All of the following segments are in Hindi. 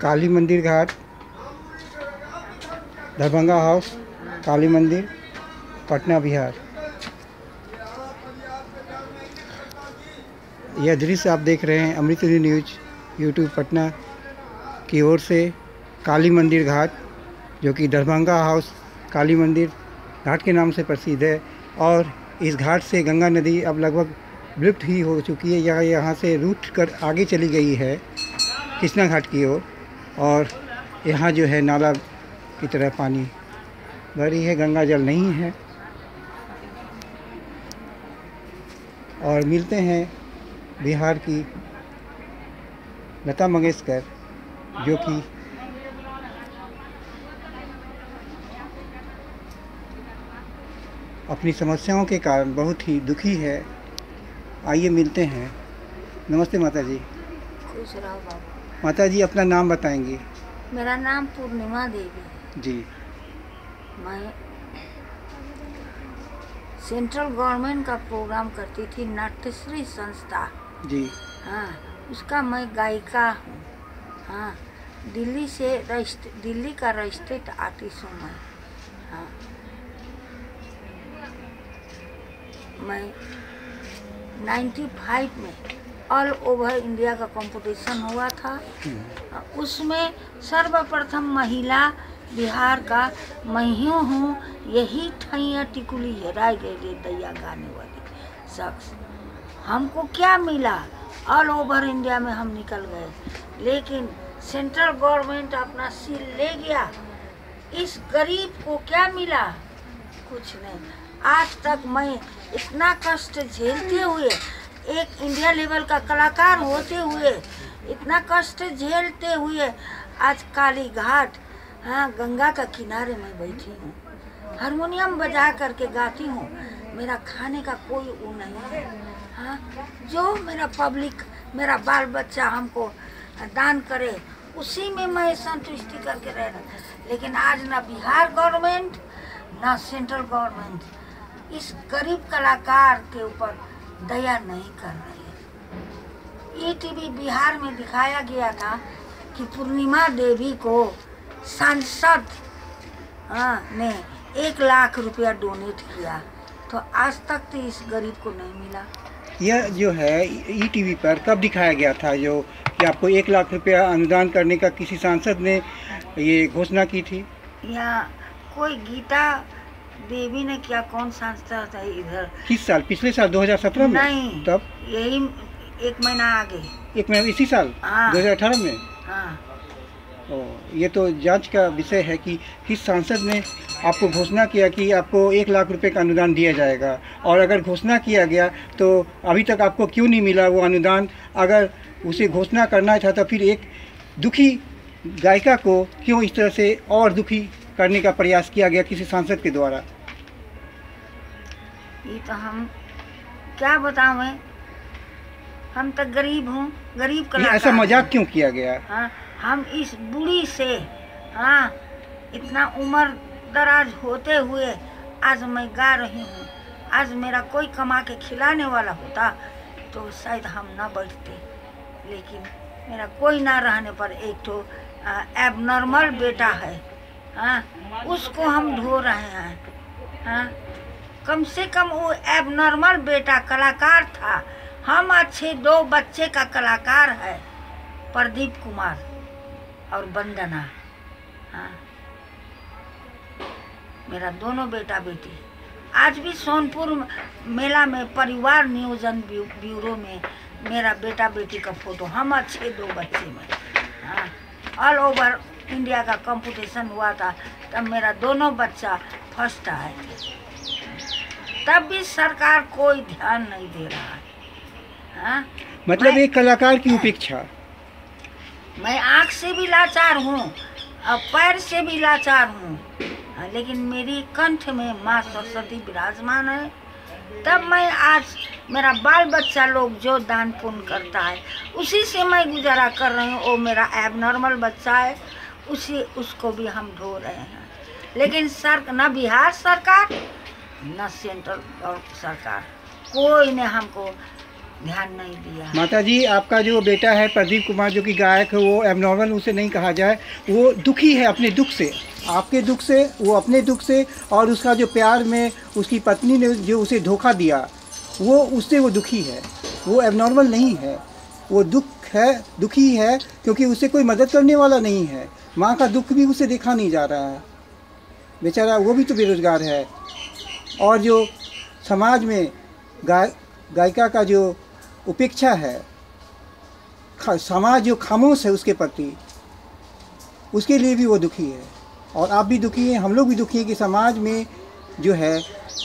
काली मंदिर घाट, दरभंगा हाउस, काली मंदिर, पटना बिहार। यह दृश्य आप देख रहे हैं अमृतनिधि न्यूज़ यूट्यूब पटना की ओर से। काली मंदिर घाट जो कि दरभंगा हाउस काली मंदिर घाट के नाम से प्रसिद्ध है, और इस घाट से गंगा नदी अब लगभग विलुप्त ही हो चुकी है। यह यहाँ से रूट कर आगे चली गई है कृष्णा घाट की ओर, और यहाँ जो है नाला की तरह पानी भरी है, गंगा जल नहीं है। और मिलते हैं बिहार की लता मंगेशकर, जो कि अपनी समस्याओं के कारण बहुत ही दुखी है। आइए मिलते हैं। नमस्ते माता जी। खुश रहो बाबा। माता जी अपना नाम बताएंगी। मेरा नाम पूर्णिमा देवी है जी। मैं सेंट्रल गवर्नमेंट का प्रोग्राम करती थी, नाट्यश्री संस्था जी, हाँ, उसका मैं गायिका हूँ। हाँ, दिल्ली का रजिस्ट्रेट आर्टिस्ट हूँ मैं। हाँ, मैं 95 में ऑल ओवर इंडिया का कंपटीशन हुआ था, उसमें सर्वप्रथम महिला बिहार का मैं हूँ। यही ठैया टिकुली हेराई गई रे दैया गाने वाली शख्स। हमको क्या मिला, ऑल ओवर इंडिया में हम निकल गए, लेकिन सेंट्रल गवर्नमेंट अपना सील ले गया। इस गरीब को क्या मिला? कुछ नहीं। आज तक मैं इतना कष्ट झेलते हुए, एक इंडिया लेवल का कलाकार होते हुए, इतना कष्ट झेलते हुए आज काली घाट, हाँ, गंगा का किनारे मैं बैठी हूँ, हारमोनियम बजा करके गाती हूँ। मेरा खाने का कोई वो नहीं है। हाँ, जो मेरा पब्लिक, मेरा बाल बच्चा हमको दान करे, उसी में मैं संतुष्टि करके रह रहा। लेकिन आज ना बिहार गवर्नमेंट ना सेंट्रल गवर्नमेंट इस गरीब कलाकार के ऊपर दया नहीं कर रही है। ETV बिहार में दिखाया गया था कि पूर्णिमा देवी को सांसद ने 1 लाख रुपया डोनेट किया, तो आज तक तो इस गरीब को नहीं मिला। यह जो है ETV पर कब दिखाया गया था, जो कि आपको 1 लाख रुपया अनुदान करने का किसी सांसद ने ये घोषणा की थी? या कोई गीता देवी ने किया, कौन संस्था था इधर? किस साल? पिछले साल 2017 में? नहीं, तब यही एक महीना आगे, एक महीना इसी साल 2018 में। ओ, ये तो जांच का विषय है कि किस सांसद ने आपको घोषणा किया कि आपको 1 लाख रुपए का अनुदान दिया जाएगा, और अगर घोषणा किया गया तो अभी तक आपको क्यों नहीं मिला वो अनुदान? अगर उसे घोषणा करना था तो फिर एक दुखी गायिका को क्यों इस तरह से और दुखी करने का प्रयास किया गया किसी सांसद के द्वारा? ये तो हम क्या बताऊं, मैं हम तो गरीब हूँ, गरीब कलाकार। ऐसा मजाक क्यों किया गया? हाँ, हम इस बूढ़ी से, हाँ, इतना उम्र दराज होते हुए आज मैं गा रही हूँ। आज मेरा कोई कमा के खिलाने वाला होता तो शायद हम ना बैठते, लेकिन मेरा कोई ना रहने पर एक तो एबनॉर्मल बेटा है, हाँ, उसको हम ढो रहे हैं। हाँ, कम से कम वो एबनॉर्मल बेटा कलाकार था। हम अच्छे 2 बच्चे का कलाकार है, प्रदीप कुमार और बंदना। हाँ, मेरा दोनों बेटा बेटी आज भी सोनपुर मेला में परिवार नियोजन ब्यूरो में मेरा बेटा बेटी का फोटो। हम अच्छे 2 बच्चे में, हाँ, ऑल ओवर इंडिया का कंपटीशन हुआ था, तब मेरा दोनों बच्चा फर्स्ट आए थे। तब भी सरकार कोई ध्यान नहीं दे रहा है। हाँ, मतलब एक कलाकार की उपेक्षा। मैं आँख से भी लाचार हूँ और पैर से भी लाचार हूँ, लेकिन मेरी कंठ में माँ सरस्वती विराजमान है। तब मैं आज, मेरा बाल बच्चा लोग जो दान पुण्य करता है उसी से मैं गुजारा कर रही हूँ। वो मेरा एबनॉर्मल बच्चा है, उसको भी हम ढो रहे हैं। लेकिन न बिहार सरकार न सेंट्रल सरकार कोई ने हमको ध्यान नहीं दिया। माता जी, आपका जो बेटा है प्रदीप कुमार जो कि गायक है, वो एबनॉर्मल उसे नहीं कहा जाए, वो दुखी है अपने दुख से, आपके दुख से, वो अपने दुख से, और उसका जो प्यार में उसकी पत्नी ने जो उसे धोखा दिया, वो उससे वो दुखी है, वो एबनॉर्मल नहीं है, वो दुख है, दुखी है क्योंकि उसे कोई मदद करने वाला नहीं है। माँ का दुख भी उसे देखा नहीं जा रहा है, बेचारा वो भी तो बेरोज़गार है। और जो समाज में गायिका का जो उपेक्षा है, समाज जो खामोश है उसके प्रति, उसके लिए भी वो दुखी है। और आप भी दुखी हैं, हम लोग भी दुखी हैं कि समाज में जो है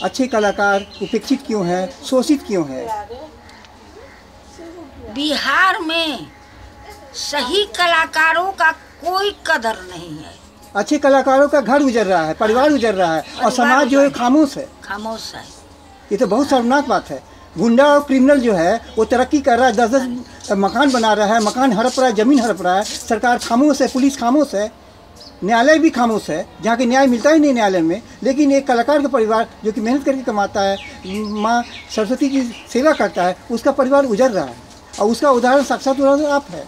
अच्छे कलाकार उपेक्षित क्यों हैं, शोषित क्यों हैं। बिहार में सही कलाकारों का कोई कदर नहीं है। अच्छे कलाकारों का घर उजड़ रहा है, परिवार उजड़ रहा है, और समाज जो है खामोश है, खामोश है। ये तो बहुत शर्मनाक बात है। गुंडा और क्रिमिनल जो है वो तरक्की कर रहा है, 10-10 मकान बना रहा है, मकान हड़प रहा है, ज़मीन हड़प रहा है, सरकार खामोश है, पुलिस खामोश है, न्यायालय भी खामोश है, जहाँ के न्याय मिलता ही नहीं न्यायालय में। लेकिन एक कलाकार का परिवार जो कि मेहनत करके कमाता है, माँ सरस्वती की सेवा करता है, उसका परिवार उजड़ रहा है। और उसका उदाहरण, साक्षात उदाहरण आप है।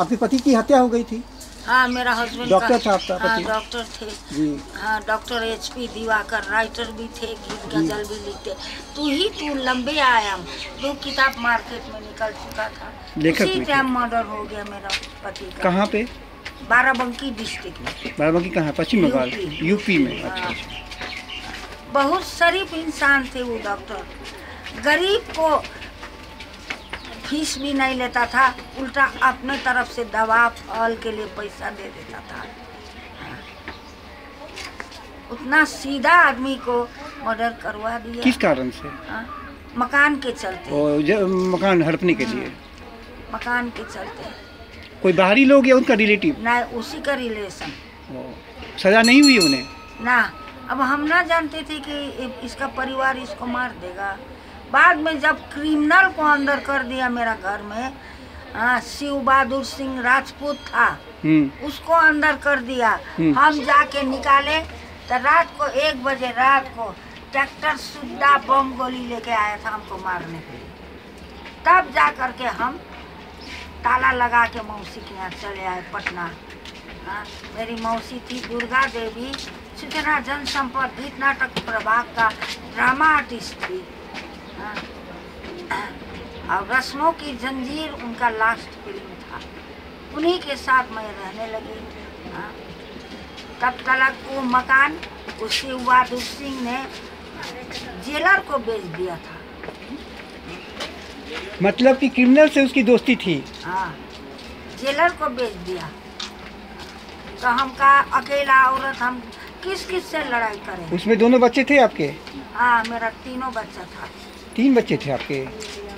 आपके पति की हत्या हो गई थी। हाँ, मेरा हस्बैंड डॉक्टर था आपका पति। डॉक्टर थे जी। हाँ, डॉक्टर HP दिवाकर, राइटर भी थे, गीत गजल भी लिखते। तू ही तू लंबे आयाम 2 किताब मार्केट में निकल चुका था, उसी टाइम मर्डर हो गया मेरा पति का। कहाँ पे? बाराबंकी डिस्ट्रिक्ट में। बाराबंकी कहाँ? पश्चिम बंगाल, यूपी में। अच्छा, बहुत शरीफ इंसान थे वो डॉक्टर, गरीब को फीस भी नहीं लेता था, उल्टा अपने तरफ से दवा फल के लिए पैसा दे देता था। उतना सीधा आदमी को मर्डर करवा दिया। किस कारण से? मकान के चलते, मकान हड़पने के लिए, मकान के चलते। कोई बाहरी लोग या उनका रिलेटिव? ना, उसी का रिलेशन। सजा नहीं हुई उन्हें ना। अब हम ना जानते थे कि इसका परिवार इसको मार देगा। बाद में जब क्रिमिनल को अंदर कर दिया मेरा घर में, शिव बहादुर सिंह राजपूत था, उसको अंदर कर दिया। हम जाके निकाले तो रात को 1 बजे रात को ट्रैक्टर सुद्धा बम गोली लेके आया था हमको मारने के लिए। तब जा कर के हम ताला लगा के मौसी के यहाँ चले आए पटना। मेरी मौसी थी दुर्गा देवी, सूचना जनसंपर्क गीत नाटक प्रभाग का ड्रामा आर्टिस्ट थी। और रस्मों की जंजीर उनका लास्ट फिल्म था, उन्हीं के साथ मैं रहने लगी। तब तक वो मकान उसी बहादुर सिंह ने जेलर को बेच दिया था। मतलब कि क्रिमिनल से उसकी दोस्ती थी। हाँ, जेलर को बेच दिया। तो हम का अकेला औरत, हम किस किस से लड़ाई करें। उसमें दोनों बच्चे थे आपके? हाँ, मेरा तीनों बच्चा था। 3 बच्चे थे आपके?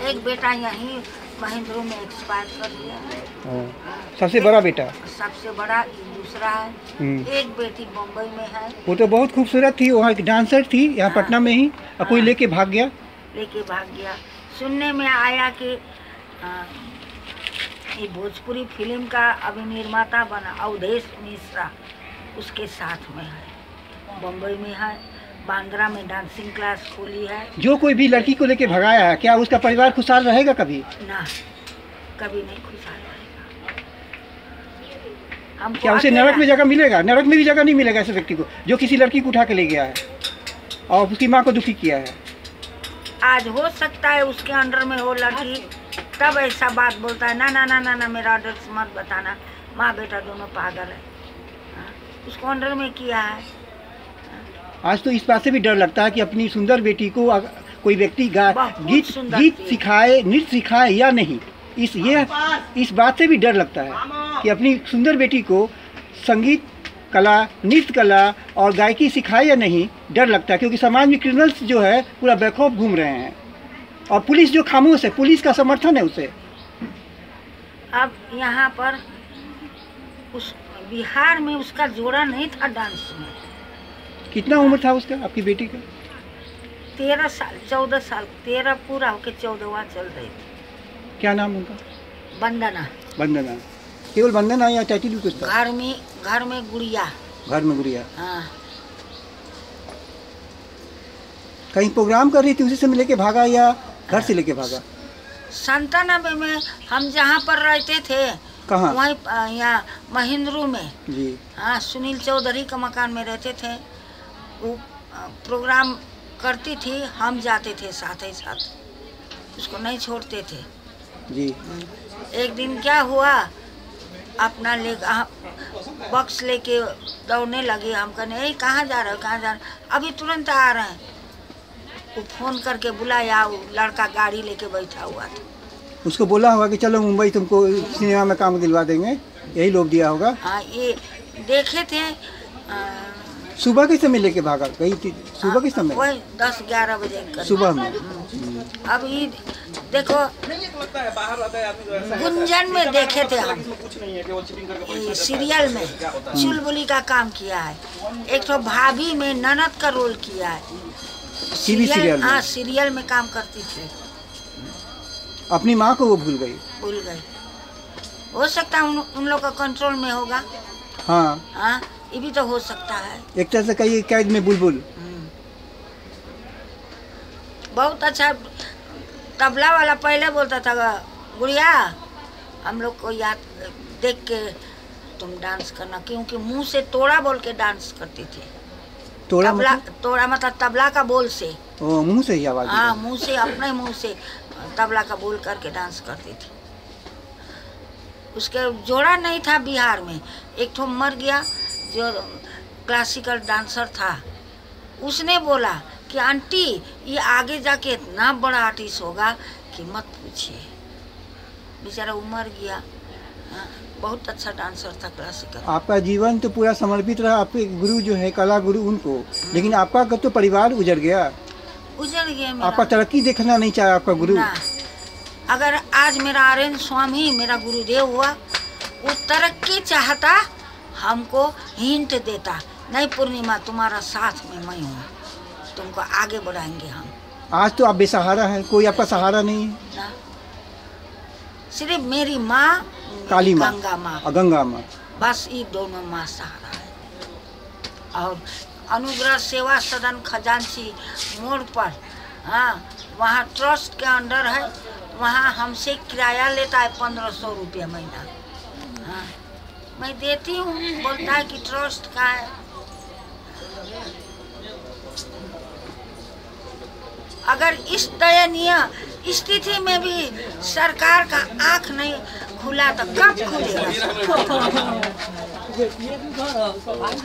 एक बेटा यहीं महेंद्रो में एक्सपायर कर दिया। सबसे बड़ा बेटा? सबसे बड़ा, दूसरा है। एक बेटी बम्बई में है। वो तो बहुत खूबसूरत थी, वहाँ की डांसर थी, यहाँ पटना में ही। अब कोई लेके भाग गया? लेके भाग गया। सुनने में आया कि ये भोजपुरी फिल्म का अभी निर्माता बना अवधेश मिश्रा, उसके साथ में है, बम्बई में है, बांद्रा में डांसिंग क्लास खोली है। जो कोई भी लड़की को लेके भगाया है, क्या उसका परिवार खुशहाल रहेगा कभी? ना, कभी नहीं खुशहाल रहेगा। हम क्या उसे नरक में जगह मिलेगा? नरक में भी जगह नहीं मिलेगा ऐसे व्यक्ति को जो किसी लड़की को उठा के ले गया है और उसकी माँ को दुखी किया है। आज हो सकता है उसके अंडर में हो लड़की, तब ऐसा बात बोलता है, ना ना ना ना ना मेरा अंडर मत बताना, माँ बेटा दोनों पागल है, उसको अंडर में किया है। आज तो इस बात से भी डर लगता है कि अपनी सुंदर बेटी को कोई व्यक्ति गीत सिखाए, नृत्य सिखाए या नहीं। इस बात से भी डर लगता है कि अपनी सुंदर बेटी को संगीत कला, नृत्य कला और गायकी सिखाए या नहीं, डर लगता है। क्योंकि समाज में क्रिमिनल्स जो है पूरा बेखौफ घूम रहे हैं, और पुलिस जो खामोश है, पुलिस का समर्थन है उसे। अब यहाँ पर उस बिहार में उसका जोड़ा नहीं था डांस में। कितना उम्र था उसका, आपकी बेटी का? 13 साल, 14 साल, 13 पूरा होके 14वां चल रही थी। क्या नाम उनका? बंदना। बंदना, केवल बंदना या टाइटल कुछ था? घर में गुड़िया। घर में गुड़िया। हाँ, कहीं प्रोग्राम कर रही थी, उसी से मिले के भागा या घर से लेके भागा? संतानबे में हम जहाँ पर रहते थे कहाँ, वहीं यहाँ महेंद्रू में जी, हाँ सुनील चौधरी के मकान में रहते थे। वो प्रोग्राम करती थी, हम जाते थे साथ ही साथ, उसको नहीं छोड़ते थे जी। एक दिन क्या हुआ, अपना ले बक्स लेके दौड़ने लगे। हम कहने ए कहाँ जा रहे हो, कहाँ जा रहे हो? अभी तुरंत आ रहे हैं। वो फोन करके बुलाया, वो लड़का गाड़ी लेके बैठा हुआ था। उसको बोला होगा कि चलो मुंबई तुमको सिनेमा में काम दिलवा देंगे, यही लोभ दिया होगा। हाँ ये देखे थे। सुबह के समय लेके भागा, कहीं सुबह के समय वही 10-11 बजे सुबह में। अब ये देखो गुंजन में देखे थे हम, सीरियल में चुलबुली का काम किया है। एक तो भाभी में ननद का रोल किया है सीरियल, हाँ सीरियल में काम करती थी। अपनी माँ को वो भूल गई, भूल गई। हो सकता है उन लोग का कंट्रोल में होगा। हाँ हाँ ये भी तो हो सकता है। एक तरह से कही कैद में बुलबुल। बहुत अच्छा तबला वाला पहले बोलता था, गुड़िया हम लोग को याद देख के तुम डांस करना, क्योंकि मुंह से तोड़ा बोल के डांस करती थी। तोड़ा मतलब? तोड़ा मतलब तबला का बोल से, मुंह से ही आवाज। हाँ मुंह से, अपने मुंह से तबला का बोल करके डांस करती थी। उसके जोड़ा नहीं था बिहार में, एक ठो मर गया जो क्लासिकल डांसर था। उसने बोला कि आंटी ये आगे जाके इतना बड़ा आर्टिस्ट होगा कि मत पूछिए। बेचारा उमर गया, बहुत अच्छा डांसर था क्लासिकल। आपका जीवन तो पूरा समर्पित रहा आपके गुरु जो है, कला गुरु उनको, लेकिन आपका कब तो परिवार उजड़ गया। उजड़ गया मेरा। आपका तरक्की देखना नहीं चाहा आपका गुरु। अगर आज मेरा आर्यन स्वामी मेरा गुरुदेव हुआ, वो तरक्की चाहता, हमको हिंट देता, नहीं पूर्णिमा तुम्हारा साथ में मैं हूँ, तुमको आगे बढ़ाएंगे हम। आज तो आप बेसहारा हैं, कोई आपका सहारा नहीं है। सिर्फ मेरी माँ, काली माँ, गंगा माँ, बस ये दोनों माँ सहारा है। और अनुग्रह सेवा सदन खजांची मोड़ पर, हाँ वहाँ ट्रस्ट के अंडर है, वहाँ हमसे किराया लेता है 1500 रुपया महीना। हाँ मैं देती हूँ, बोलता है कि ट्रस्ट का है। अगर इस दयनीय स्थिति में भी सरकार का आंख नहीं खुला तो कब खुलेगा?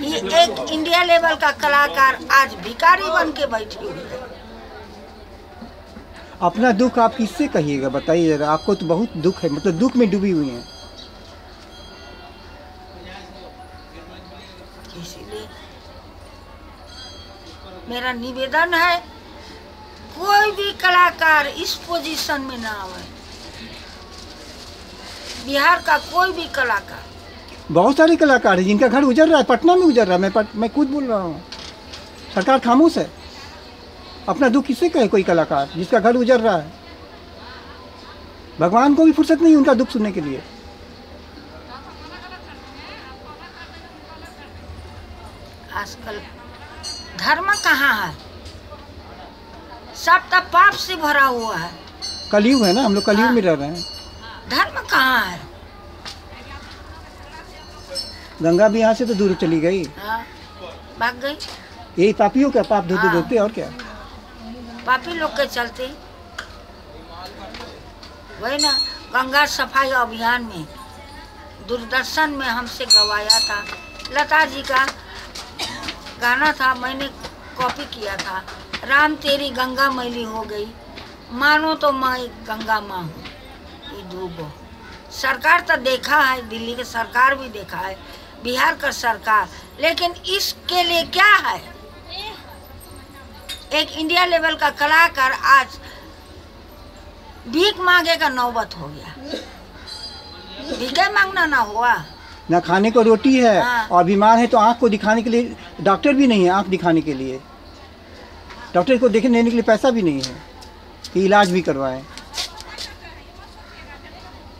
ये एक इंडिया लेवल का कलाकार आज भिखारी बन के बैठी हुई है। अपना दुख आप किससे कहिएगा, बताइए जरा। आपको तो बहुत दुख है, मतलब दुख में डूबी हुई हैं। इसीलिए मेरा निवेदन है कोई भी कलाकार इस पोजीशन में ना आवे, बिहार का कोई भी कलाकार। बहुत सारे कलाकार हैं जिनका घर उजड़ रहा है, पटना में उजड़ रहा है। मैं खुद बोल रहा हूँ, सरकार खामोश है। अपना दुख किससे कहे कोई कलाकार जिसका घर उजड़ रहा है? भगवान को भी फुर्सत नहीं उनका दुख सुनने के लिए। आजकल धर्म कहाँ है, सब तो पाप से भरा हुआ है। कलयुग है ना, हम लोग कलयुग में रह रहे हैं। धर्म कहाँ है? गंगा भी यहाँ से तो दूर चली गई, भाग गई। यही पापियों का पाप धोते धोते, और क्या पापी लोग के चलते। वही ना गंगा सफाई अभियान में, दूरदर्शन में हमसे गवाया था। लता जी का गाना था, मैंने कॉपी किया था, राम तेरी गंगा मैली हो गई, मानो तो मैं गंगा माँ हूँ। ये डूबो सरकार तो देखा है, दिल्ली की सरकार भी देखा है, बिहार का सरकार, लेकिन इसके लिए क्या है? एक इंडिया लेवल का कलाकार आज भीख मांगे का नौबत हो गया। भीखे मांगना ना हुआ ना, खाने को रोटी है। हाँ। और बीमार है तो आँख को दिखाने के लिए डॉक्टर भी नहीं है, आँख दिखाने के लिए डॉक्टर को देखने के लिए पैसा भी नहीं है कि इलाज भी करवाएं।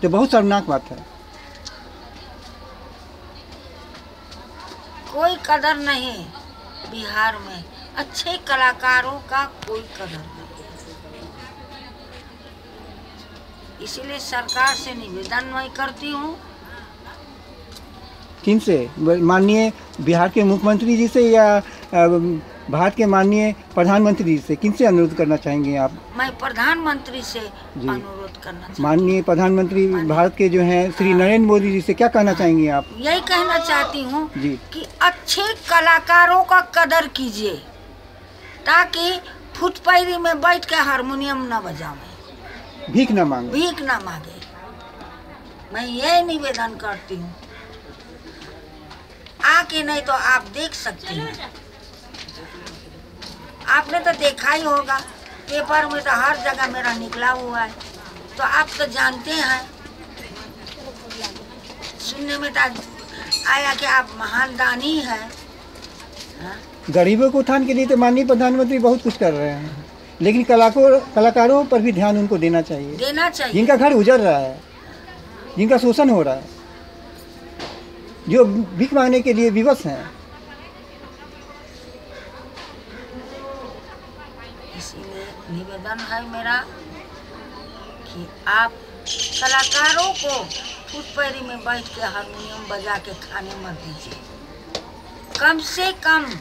तो बहुत शर्मनाक बात है। कोई कदर नहीं बिहार में, अच्छे कलाकारों का कोई कदर नहीं। इसीलिए सरकार से निवेदन मैं करती हूँ किनसे, माननीय बिहार के मुख्यमंत्री जी से या भारत के माननीय प्रधानमंत्री जी से किनसे अनुरोध करना चाहेंगे आप? मैं प्रधानमंत्री से अनुरोध करना, माननीय प्रधानमंत्री भारत के जो हैं श्री नरेंद्र मोदी जी से क्या कहना चाहेंगे आप? यही कहना चाहती हूँ कि अच्छे कलाकारों का कदर कीजिए ताकि फुटपायरी में बैठ के हारमोनियम न बजावे, भीख न मांगे, भीख न मांगे। मैं यही निवेदन करती हूँ, आके नहीं तो आप देख सकते हैं, आपने तो देखा ही होगा, पेपर में तो हर जगह मेरा निकला हुआ है, तो आप तो जानते हैं। सुनने में तो आया कि आप महान दानी हैं। गरीबों को उत्थान के लिए तो माननीय प्रधानमंत्री बहुत कुछ कर रहे हैं, लेकिन कलाकारों पर भी ध्यान उनको देना चाहिए, देना चाहिए। जिनका घर उजड़ रहा है, जिनका शोषण हो रहा है, जो भीख मांगने के लिए विवश हैं, इसीलिए निवेदन है मेरा कि आप कलाकारों को फुटपायरी में बैठ के हारमोनियम बजा के खाने मत दीजिए। कम से कम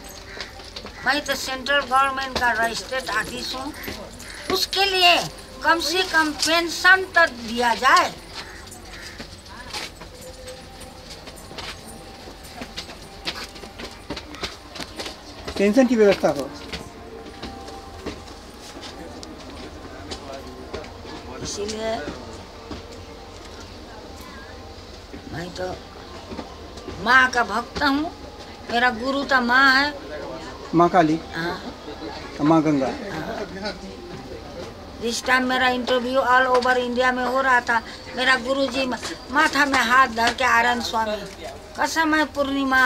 मैं तो सेंट्रल गवर्नमेंट का रजिस्ट्रेट आर्टिस्ट हूँ, उसके लिए कम से कम पेंशन तक दिया जाए। पेंशन की व्यवस्था हो। इसीलिए मैं तो माँ का भक्त हूँ, मेरा गुरु तो माँ है, माँ काली, माँ गंगा। जिस टाइम मेरा इंटरव्यू ऑल ओवर इंडिया में हो रहा था, मेरा गुरुजी माथा में हाथ धर के, आरन स्वामी कसम है पूर्णिमा,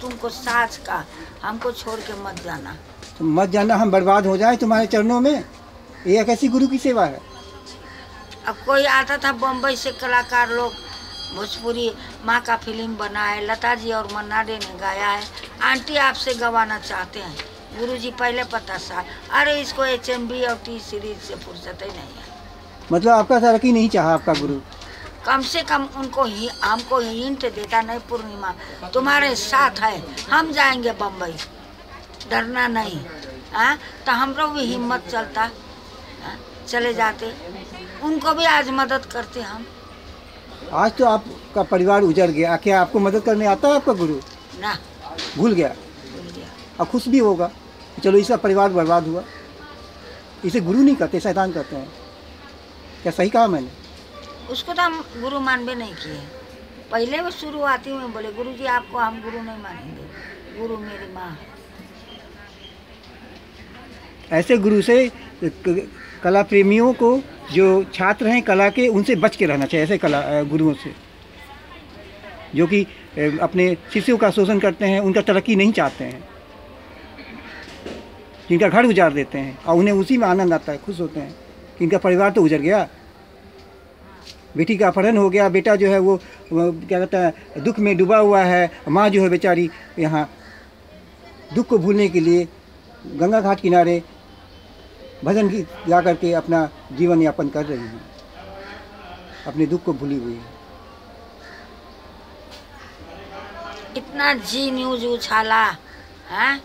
तुमको सास का हमको छोड़ के मत जाना, तो मत जाना, हम बर्बाद हो जाए तुम्हारे चरणों में। यह कैसी गुरु की सेवा है। अब कोई आता था बम्बई से कलाकार लोग, भोजपुरी माँ का फिल्म बना है, लता जी और मन्ना डे ने गाया है, आंटी आपसे गवाना चाहते हैं, गुरुजी पहले पता सा, अरे इसको HMB और T सीरीज से फुर्सत ही नहीं है। मतलब आपका तरक्की ही नहीं चाहा आपका गुरु, कम से कम उनको ही हमको हिंट देता, नहीं पूर्णिमा तुम्हारे साथ है, हम जाएंगे बम्बई, डरना नहीं। हाँ तो हम लोग भी हिम्मत चलता, चले जाते, उनको भी आज मदद करते हम। आज तो आपका परिवार उजड़ गया, क्या आपको मदद करने आता है आपका गुरु? ना, भूल गया, भूल गया। और खुश भी होगा, चलो इसका परिवार बर्बाद हुआ। इसे गुरु नहीं कहते, शैतान कहते हैं। क्या सही कहा मैंने? उसको तो हम गुरु मानबे नहीं किए, पहले वो शुरुआती में बोले गुरु जी आपको हम गुरु नहीं मानेंगे, गुरु मेरी माँ है। ऐसे गुरु से कला प्रेमियों को, जो छात्र हैं कला के, उनसे बच के रहना चाहिए, ऐसे कला गुरुओं से जो कि अपने शिष्यों का शोषण करते हैं, उनका तरक्की नहीं चाहते हैं, जिनका घर उजाड़ देते हैं, और उन्हें उसी में आनंद आता है, खुश होते हैं कि इनका परिवार तो उजड़ गया, बेटी का अपहरण हो गया, बेटा जो है वो क्या कहता है दुख में डूबा हुआ है, माँ जो है बेचारी यहाँ दुख को भूलने के लिए गंगा घाट किनारे भजन की गा करके अपना जीवन यापन कर रही है, अपने दुख को भूली हुई है। इतना जी न्यूज उछाला है।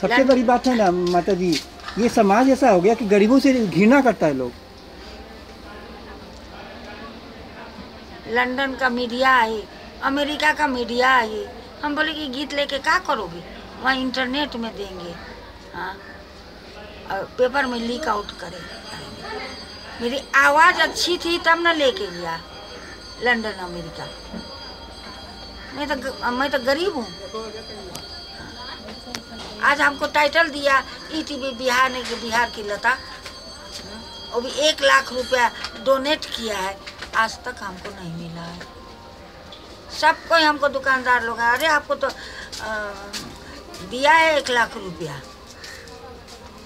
सबसे बड़ी बात है ना माता जी, ये समाज ऐसा हो गया कि गरीबों से घृणा करता है लोग। लंदन का मीडिया आई, अमेरिका का मीडिया आई, हम बोले कि गीत लेके क्या करोगे, वहाँ इंटरनेट में देंगे, हाँ पेपर में लीक आउट करेंगे। मेरी आवाज़ अच्छी थी तब ना लेके गया लंदन अमेरिका, मैं तो गरीब हूँ। आज हमको टाइटल दिया ETV बिहार ने कि बिहार की लता, वो भी 1 लाख रुपया डोनेट किया है, आज तक हमको नहीं मिला है। सब कोई हमको दुकानदार लोग, अरे आपको तो दिया है 1 लाख रुपया,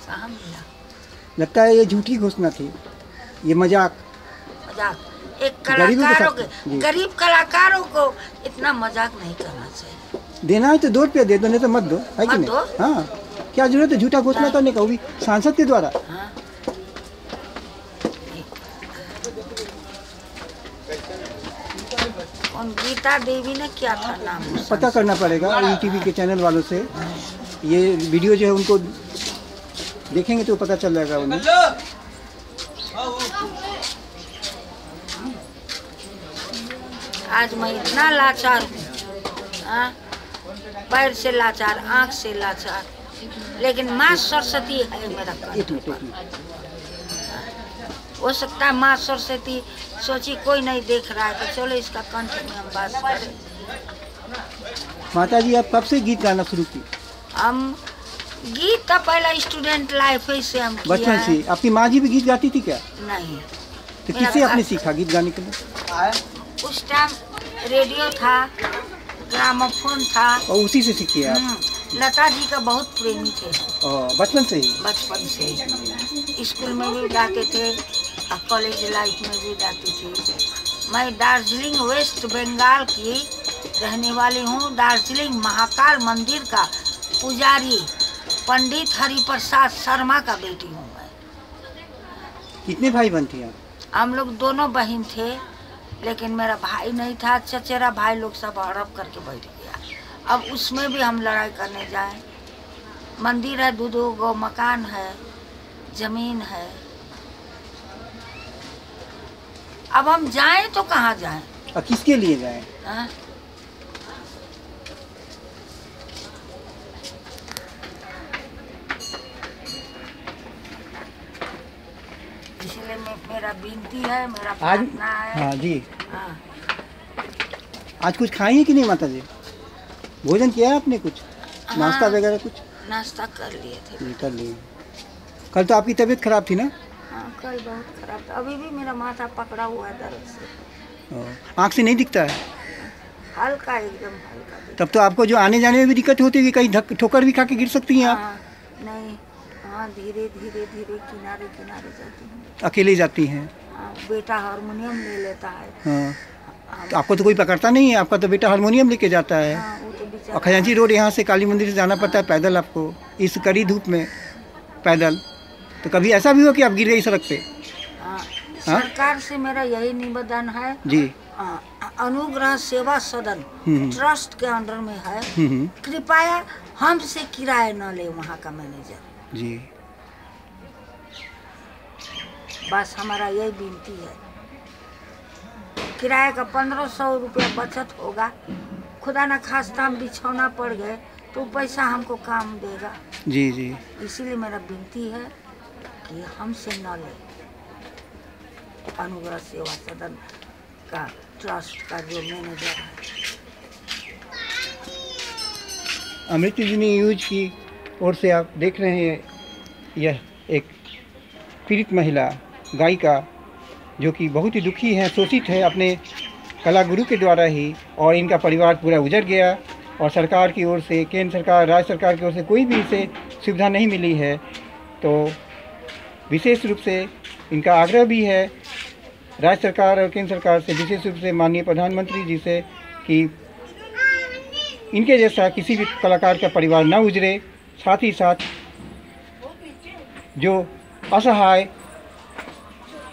कहाँ मिला? लगता है ये झूठी घोषणा थी, ये मजाक, मजाक। एक कलाकारों के, गरीब कलाकारों को इतना मजाक नहीं करना चाहिए। देना है तो 2 रुपया दे दो, नहीं तो मत दो, है कि नहीं? हाँ, क्या जरूरत है झूठा घोषणा करने का, वो भी सांसद के द्वारा। गीता देवी ने क्या था नाम पता करना पड़ेगा ईटीवी के चैनल वालों से। ये वीडियो जो है उनको देखेंगे तो पता चल जाएगा उन्हें। आज मैं इतना लाचार हूँ, पैर से लाचार, आँख से लाचार, लेकिन माँ सरस्वती है मेरा। हो सकता है माँ सरस्वती सोची कोई नहीं देख रहा है तो चलो इसका कंठ में हम बात करें। माता जी आप कब से गीत गाना शुरू की? हम गीत तो पहला स्टूडेंट लाइफ से हम बचपन से। आपकी माँ जी भी गीत गाती थी क्या? नहीं। तो किससे आपने सीखा गीत गाने के लिए? उस टाइम रेडियो था, ग्रामोफोन था और उसी से सीखी है आप। लता जी का बहुत प्रेमी थे बचपन से ही। बचपन से ही स्कूल में भी गाते थे, कॉलेज लाइफ में भी गाती थी। मैं दार्जिलिंग वेस्ट बंगाल की रहने वाली हूँ। दार्जिलिंग महाकाल मंदिर का पुजारी पंडित हरि प्रसाद शर्मा का बेटी हूँ मैं। कितने भाई बहन थे आप? हम लोग दोनों बहन थे, लेकिन मेरा भाई नहीं था। चचेरा भाई लोग सब हड़प करके बैठ गया। अब उसमें भी हम लड़ाई करने जाए। मंदिर है, दो दो गो मकान है, जमीन है। अब हम जाएं तो कहाँ जाएं? किसके लिए जाएं? इसलिए मेरा विनती है, मेरा प्रार्थना है। हाँ जी। आज कुछ खाई है कि नहीं माता जी? भोजन किया है आपने कुछ? हाँ, नाश्ता वगैरह कुछ? नाश्ता कर लिए थे। कर लिए। कल तो आपकी तबीयत खराब थी ना? कल बहुत खराब था। अभी भी मेरा माथा पकड़ा हुआ है दर्द से। आँख से नहीं दिखता है? हल्का, एकदम हल्का। तब तो आपको जो आने जाने में भी दिक्कत होती है, कहीं ठोकर भी खा के गिर सकती हैं आप। नहीं, हाँ धीरे धीरे धीरे किनारे किनारे जाती हैं। अकेले जाती हैं? बेटा हारमोनियम ले लेता है। हाँ। तो आपको तो कोई पकड़ता नहीं है, आपका तो बेटा हारमोनियम लेके जाता है। और खजांची रोड यहाँ से काली मंदिर से जाना पड़ता है पैदल आपको, इस कड़ी धूप में पैदल। तो कभी ऐसा भी हो कि आप गिर गई सड़क पे? सरकार से मेरा यही निवेदन है जी, अनुग्रह सेवा सदन ट्रस्ट के अंडर में है, कृपया हमसे किराया न ले वहाँ का मैनेजर जी। बस हमारा यही विनती है। किराए का 1500 रुपया बचत होगा। खुदा न खास्ता हम बिछौना पड़ गए तो पैसा हमको काम देगा जी जी। इसीलिए मेरा विनती है कि हमसे न ले, अनुग्रह सेवा सदन का ट्रस्ट का जो मैनेजर है। अमृतनिधि न्यूज़ की ओर से आप देख रहे हैं यह एक पीड़ित महिला गायिका जो कि बहुत ही दुखी है, शोषित है अपने कला गुरु के द्वारा ही। और इनका परिवार पूरा उजड़ गया और सरकार की ओर से, केंद्र सरकार, राज्य सरकार की ओर से कोई भी इसे सुविधा नहीं मिली है। तो विशेष रूप से इनका आग्रह भी है राज्य सरकार और केंद्र सरकार से, विशेष रूप से माननीय प्रधानमंत्री जी से कि इनके जैसा किसी भी कलाकार का परिवार ना उजरे। साथ ही साथ जो असहाय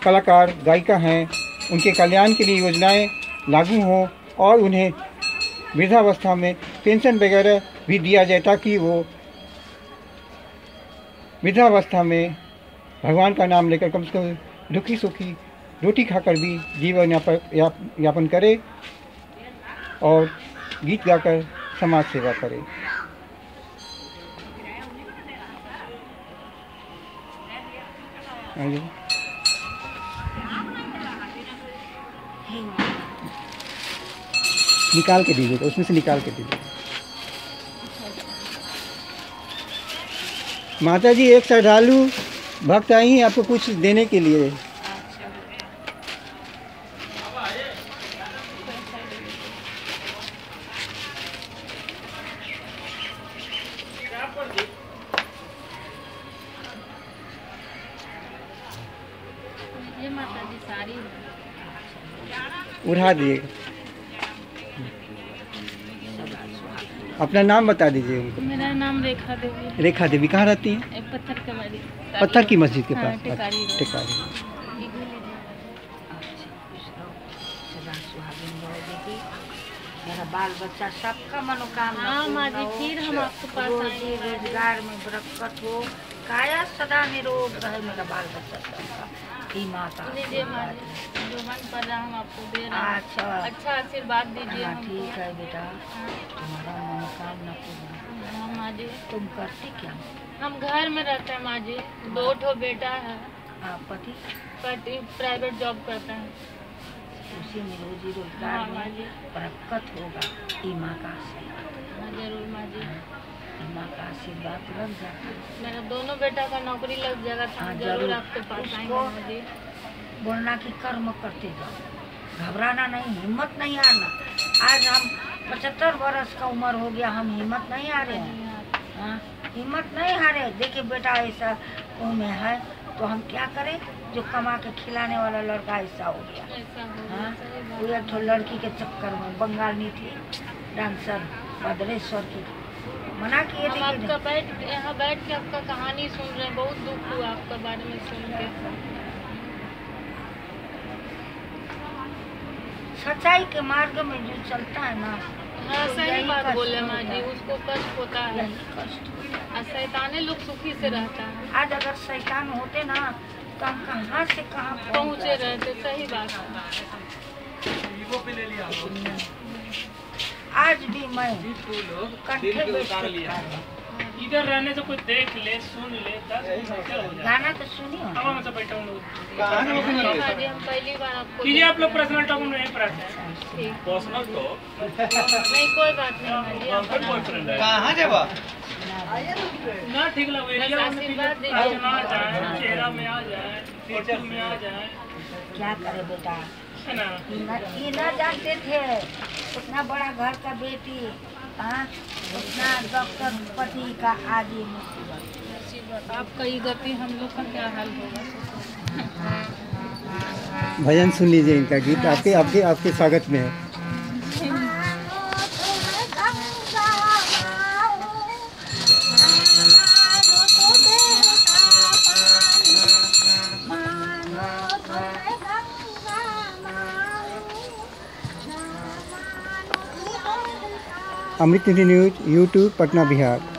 कलाकार गायिका हैं उनके कल्याण के लिए योजनाएं लागू हों और उन्हें वृद्धावस्था में पेंशन वगैरह भी दिया जाए, ताकि वो वृद्धावस्था में भगवान का नाम लेकर कम से कम दुखी सुखी रोटी खाकर भी जीवन यापन करे और गीत गाकर समाज सेवा करे। निकाल के दीजिएगा, उसमें से निकाल के दीजिएगा। माता जी एक श्रद्धालु भक्त आई हैं आपको कुछ देने के लिए। ये माता जी सारी उड़ा दीजिएगा। अपना नाम बता दीजिए उनको। मेरा नाम रेखा देवी। रेखा देवी कहाँ रहती है? पत्थर की मस्जिद के पास। टिकारी। का सुहागिन रहो दीदी, मेरा बाल बच्चा सबका मनोकामना माँ जी, फिर हम आपके पास आएंगे। रोजगार में बरकत हो, काया सदा निरोग रहे मेरा बाल बच्चा सबका। ही माता दीजिए, जो मन कर रहा हम आपको दे रहे हैं। अच्छा अच्छा आशीर्वाद दीजिए। हाँ ठीक है बेटा, तुम्हारा मनोकामना पूरा। हाँ माँ जी, तुम करती क्या? हम घर में रहते हैं माँ जी, 2 ठो बेटा है। आप पति? पति प्राइवेट जॉब करते हैं, उसी में रोजी रोजगार में बरकत होगा। ईमा का आशीर्वाद जरूर माँ जी, ईमा का आशीर्वाद लग जाता है। मेरा दोनों बेटा का नौकरी लग जाएगा। हाँ जरूर आपके पास आएंगे माँ जी। बोलना कि कर्म करते जाओ, घबराना नहीं, हिम्मत नहीं हारना। आज हम 75 बरस का उम्र हो गया, हम हिम्मत नहीं हारे। हाँ हिम्मत नहीं हारे। देखिए बेटा ऐसा उम्र है तो हम क्या करें, जो कमा के खिलाने वाला लड़का ऐसा हो गया। हाँ पूरा तो लड़की के चक्कर में बंगाल में थी डांसर भद्रेश्वर की, मना किए थे। आपका बैठ यहाँ बैठ के आपका कहानी सुन रहे हैं, बहुत दुख हुआ आपका बारे में सुन के। सच्चाई के मार्ग में जो चलता है ना, सही बात बोले माँ जी, उसको कष्ट होता है। कष्ट शैताने लोग सुखी से रहता है। आज अगर शैतान होते ना तो हम कहाँ से कहाँ पहुँचे रहते। सही बात है। आज भी मैं कंठे इधर रहने से कोई देख ले सुन ले गाना तो सुनिए। हम पहली बार आपको कीजिए। आप लोग पर्सनल टॉक नहीं पढ़ाते हैं। पर्सनल टॉक नहीं, कोई बात नहीं। कहाँ जावा ना ठीक लगे, चेहरा में आ जाए, टीचर में आ जाए, क्या करे बेटा। ये ना जानते थे उतना बड़ा घर का बेटी, हाँ उतना डॉक्टर पति का आगे मुसीबत। आपका ये गति हम लोग का क्या हाल होगा। भजन सुन लीजिए, इनका गीत आपके आपके आपके स्वागत में है। Amritnidhi news YouTube Patna Bihar.